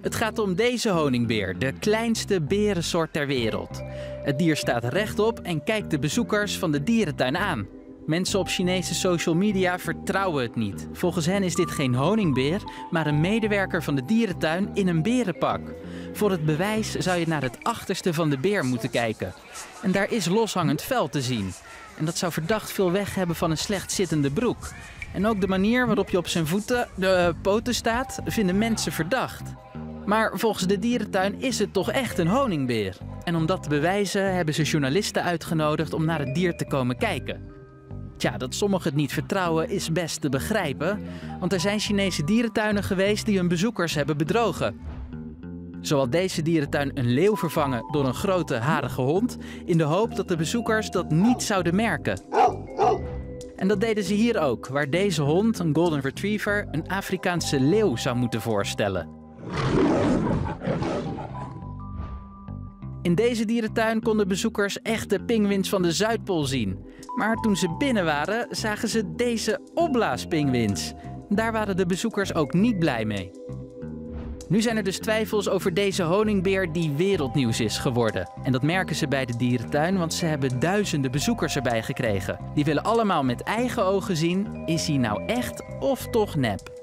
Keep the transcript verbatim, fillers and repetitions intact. Het gaat om deze honingbeer, de kleinste berensoort ter wereld. Het dier staat rechtop en kijkt de bezoekers van de dierentuin aan. Mensen op Chinese social media vertrouwen het niet. Volgens hen is dit geen honingbeer, maar een medewerker van de dierentuin in een berenpak. Voor het bewijs zou je naar het achterste van de beer moeten kijken. En daar is loshangend vel te zien. En dat zou verdacht veel weg hebben van een slecht zittende broek. En ook de manier waarop je op zijn voeten, de poten staat, vinden mensen verdacht. Maar volgens de dierentuin is het toch echt een honingbeer. En om dat te bewijzen hebben ze journalisten uitgenodigd om naar het dier te komen kijken. Tja, dat sommigen het niet vertrouwen is best te begrijpen, want er zijn Chinese dierentuinen geweest die hun bezoekers hebben bedrogen. Zo had deze dierentuin een leeuw vervangen door een grote harige hond, in de hoop dat de bezoekers dat niet zouden merken. En dat deden ze hier ook, waar deze hond, een golden retriever, een Afrikaanse leeuw zou moeten voorstellen. In deze dierentuin konden bezoekers echte pinguïns van de Zuidpool zien. Maar toen ze binnen waren, zagen ze deze opblaaspinguïns. Daar waren de bezoekers ook niet blij mee. Nu zijn er dus twijfels over deze honingbeer die wereldnieuws is geworden. En dat merken ze bij de dierentuin, want ze hebben duizenden bezoekers erbij gekregen. Die willen allemaal met eigen ogen zien, is hij nou echt of toch nep?